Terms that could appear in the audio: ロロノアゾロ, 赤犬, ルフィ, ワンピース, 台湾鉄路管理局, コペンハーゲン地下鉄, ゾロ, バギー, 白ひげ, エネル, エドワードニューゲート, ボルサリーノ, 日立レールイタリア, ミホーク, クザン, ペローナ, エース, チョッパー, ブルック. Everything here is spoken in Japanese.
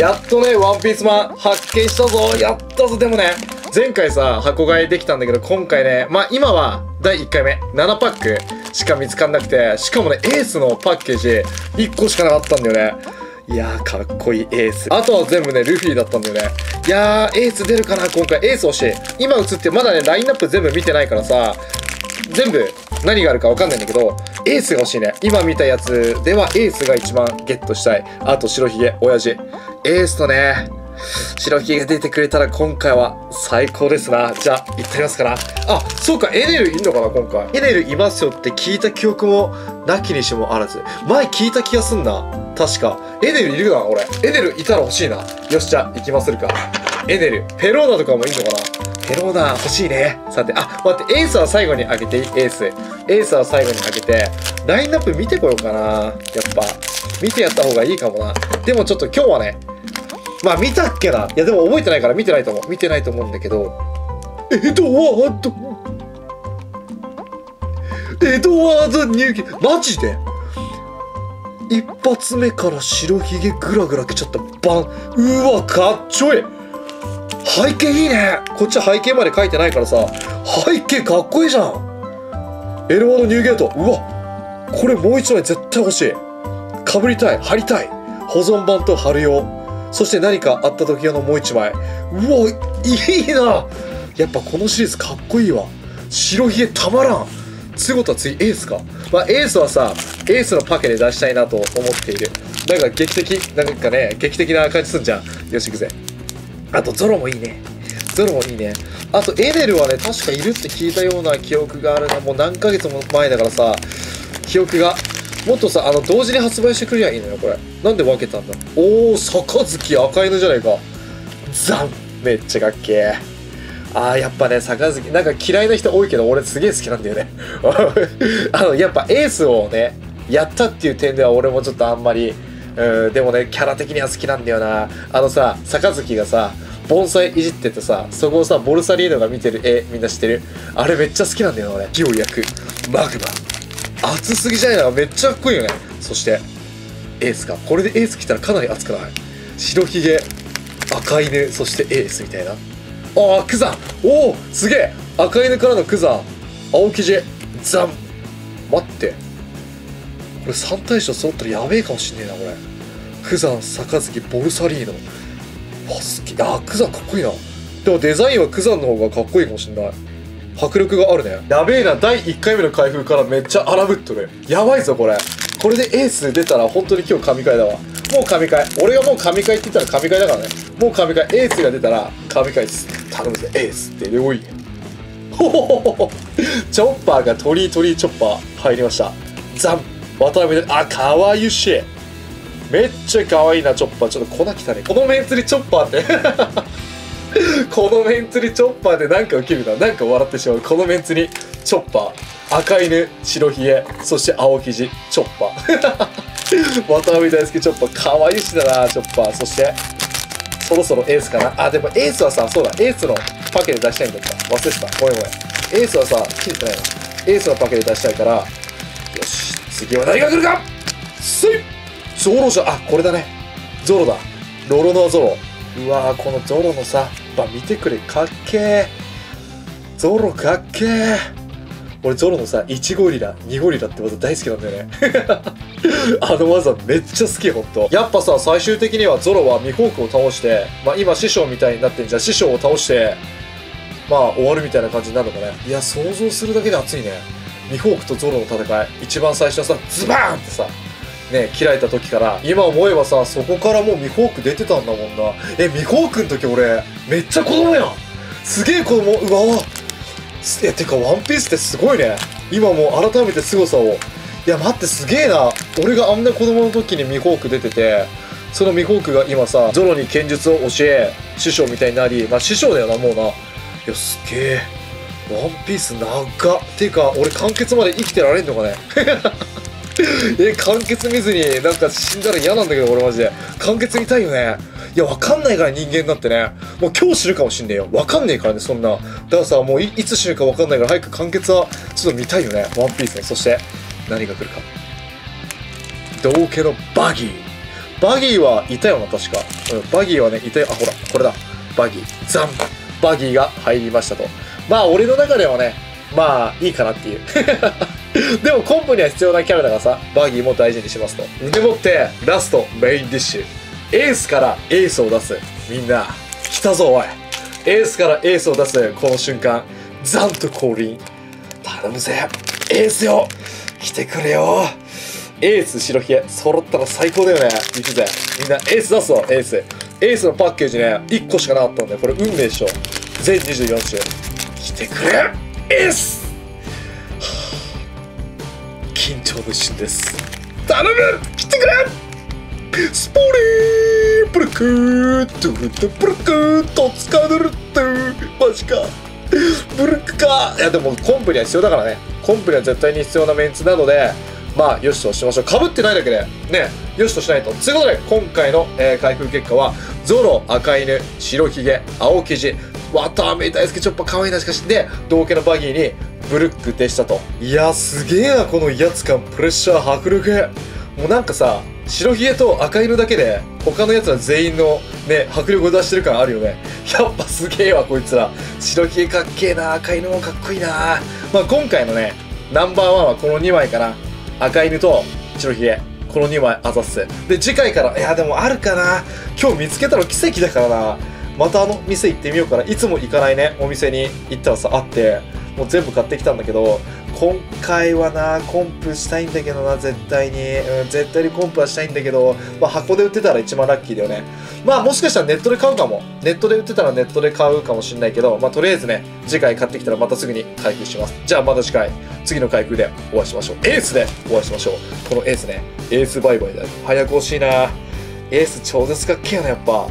やっとね、ワンピースマン発見したぞ。やったぞ。でもね、前回さ、箱買いできたんだけど、今回ね、まあ今は第1回目、7パックしか見つかんなくて、しかもね、エースのパッケージ1個しかなかったんだよね。いやー、かっこいいエース。あとは全部ね、ルフィだったんだよね。いやー、エース出るかな、今回。エース欲しい。今映って、まだね、ラインナップ全部見てないからさ、全部何があるかわかんないんだけど、エースが欲しいね。今見たやつではエースが一番ゲットしたい。あと白ひげ、親父。エースとね、白ひげが出てくれたら今回は最高ですな。じゃあ行ってみますかな。あ、そうか、エネルいんのかな今回。エネルいますよって聞いた記憶もなきにしもあらず。前聞いた気がすんな。確か。エネルいるな、俺。エネルいたら欲しいな。よし、じゃあ行きまするか。エネル。ペローナとかもいいのかな。ペローナ欲しいね。さて、あ、待って、エースは最後にあげていい？エース。エースは最後にあげて、ラインナップ見てこようかな。やっぱ、見てやった方がいいかもな。でもちょっと今日はね、まあ見たっけな。いやでも覚えてないから見てないと思う。見てないと思うんだけど。エドワード入金。マジで一発目から白ひげグラグラ来ちゃった。バン。うわ、かっちょいい。背景いいね。こっちは背景まで書いてないからさ。背景かっこいいじゃん。エドワードニューゲート。うわ、これもう一枚絶対欲しい。かぶりたい。貼りたい。保存版と貼る用。そして何かあった時用のもう一枚。うお、いいな。やっぱこのシリーズかっこいいわ。白ひげたまらん。つごたついエースか。まあエースはさ、エースのパケで出したいなと思っている。なんか劇的、なんかね、劇的な感じすんじゃん。よし、いくぜ。あとゾロもいいね。ゾロもいいね。あとエネルはね、確かいるって聞いたような記憶があるな。もう何ヶ月も前だからさ、記憶が。もっとさ、同時に発売してくれりゃいいのよ、これ。なんで分けたんだ。おー、杯赤犬じゃないか。ザン、めっちゃかっけえ。あー、やっぱね、杯、なんか嫌いな人多いけど、俺すげえ好きなんだよね。やっぱエースをね、やったっていう点では俺もちょっとあんまり、でもね、キャラ的には好きなんだよな。さ、杯がさ、盆栽いじっててさ、そこをさ、ボルサリーノが見てる絵、みんな知ってる？あれめっちゃ好きなんだよな、俺。火を焼く、マグマ。熱すぎじゃないな。めっちゃかっこいいよね。そしてエースか。これでエース来たらかなり熱くない？白ひげ、赤犬、そしてエースみたいな。ああ、クザン。おお、すげえ。赤犬からのクザン、青生地、ザン。待って、これ3大将揃ったらやべえかもしんねえな、これ。クザン、杯、ボルサリーノ。わ、好き。ああ、クザンかっこいいな。でもデザインはクザンの方がかっこいいかもしんない。迫力があるね。やべえな、第1回目の開封からめっちゃ荒ぶっとる。やばいぞ、これ。これでエース出たら本当に今日神回だわ。もう神回。俺がもう神回って言ったら神回だからね。もう神回。エースが出たら神回です。頼むぜ、エースって。で、おい。ほほほほ。チョッパーが鳥チョッパー入りました。ザン。渡辺で、あ、かわゆしい。めっちゃかわいいな、チョッパー。ちょっと粉汚い。このメンツにチョッパーって。このメンツにチョッパーでなんかウケるな。なんか笑ってしまう。このメンツにチョッパー、赤犬、白ひげ、そして青生地、チョッパー。渡辺大輔チョッパー、かわいいしだな、チョッパー。そしてそろそろエースかな。あ、でもエースはさ、そうだ、エースのパケで出したいんだった。忘れてた、ごめんごめん。エースはさ、切れてないな。エースのパケで出したいから。よし、次は誰が来るか。スイッゾロじゃ。あ、これだね、ゾロだ。ロロノアゾロ。うわー、このゾロのさ、まあ、見てくれ、かっけえ。ゾロかっけえ。俺ゾロのさ、1ゴリラ2ゴリラって技大好きなんだよね。技めっちゃ好き。ほんとやっぱさ、最終的にはゾロはミホークを倒して、まあ、今師匠みたいになってんじゃん。師匠を倒してまあ終わるみたいな感じになるのかね。いや、想像するだけで熱いね。ミホークとゾロの戦い、一番最初はさ、ズバーンってさね、切られた時から、今思えばさ、そこからもうミホーク出てたんだもんな。え、ミホークの時俺めっちゃ子供やん。すげえ子供。うわー、え、てかワンピースってすごいね。今もう改めて凄さを。いや待って、すげえな。俺があんな子供の時にミホーク出てて、そのミホークが今さ、ゾロに剣術を教え、師匠みたいになり、まあ師匠だよな、もうな。いや、すげえ。ワンピース長っ。ていうか俺完結まで生きてられんのかね。え、完結見ずになんか死んだら嫌なんだけど、俺マジで完結見たいよね。いや、わかんないから、人間だってね。もう今日知るかもしんねえよ。わかんねえからね、そんな。だからさ、もう いつ死ぬかわかんないから、早く完結はちょっと見たいよね、ワンピースね。そして何が来るか。道家のバギー。バギーはいたよな、確か。うん、バギーはね、いたよ。あ、ほら、これだ。バギー。ザン。バギーが入りましたと。まあ、俺の中ではね、まあ、いいかなっていう。でも、コンプには必要なキャラだからさ、バギーも大事にしますと。でもって、ラスト、メインディッシュ。エースからエースを出す。みんな、来たぞ、おい。エースからエースを出す、この瞬間。ザンと降臨。頼むぜ。エースよ。来てくれよ。エース、白ひげ、揃ったら最高だよね。行くぜ。みんな、エース出すぞ、エース。エースのパッケージね、1個しかなかったんだよ。これ、運命でしょ。全24種。来てくれ、エース。緊張の一瞬です。頼む、来てくれ。スポーリー、ブルクー、ドゥルドゥブルクー、とつかぬるってマジか。ブルクか。いや、でも、コンプには必要だからね。コンプには絶対に必要なメンツなので、まあ、よしとしましょう。かぶってないだけで、ね、よしとしないと。ということで、今回の、開封結果は、ゾロ、赤犬、白ひげ、青生地、綿あめ大好き、ちょっと可愛いなしかし、で、同系のバギーに、ブルックでしたと。いや、すげえな、この威圧感、プレッシャー、迫力。もうなんかさ、白ひげと赤犬だけで、他のやつら全員の、ね、迫力を出してる感あるよね。やっぱすげえわ、こいつら。白ひげかっけえな、赤犬もかっこいいな。まあ、今回のね、ナンバーワンはこの2枚かな。赤犬と白ひげ、この2枚あざっす。で、次回から、いや、でもあるかな。今日見つけたの奇跡だからな。またあの店行ってみようかな。いつも行かないね、お店に行ったらさ、あって、もう全部買ってきたんだけど、今回はな、コンプしたいんだけどな、絶対に。うん、絶対にコンプはしたいんだけど、まあ、箱で売ってたら一番ラッキーだよね。まあ、もしかしたらネットで買うかも。ネットで売ってたらネットで買うかもしんないけど、まあ、とりあえずね、次回買ってきたらまたすぐに開封します。じゃあ、また次回、次の開封でお会いしましょう。エースでお会いしましょう。このエースね、エースバイバイだよ。早く欲しいな。エース超絶かっけえな、やっぱ。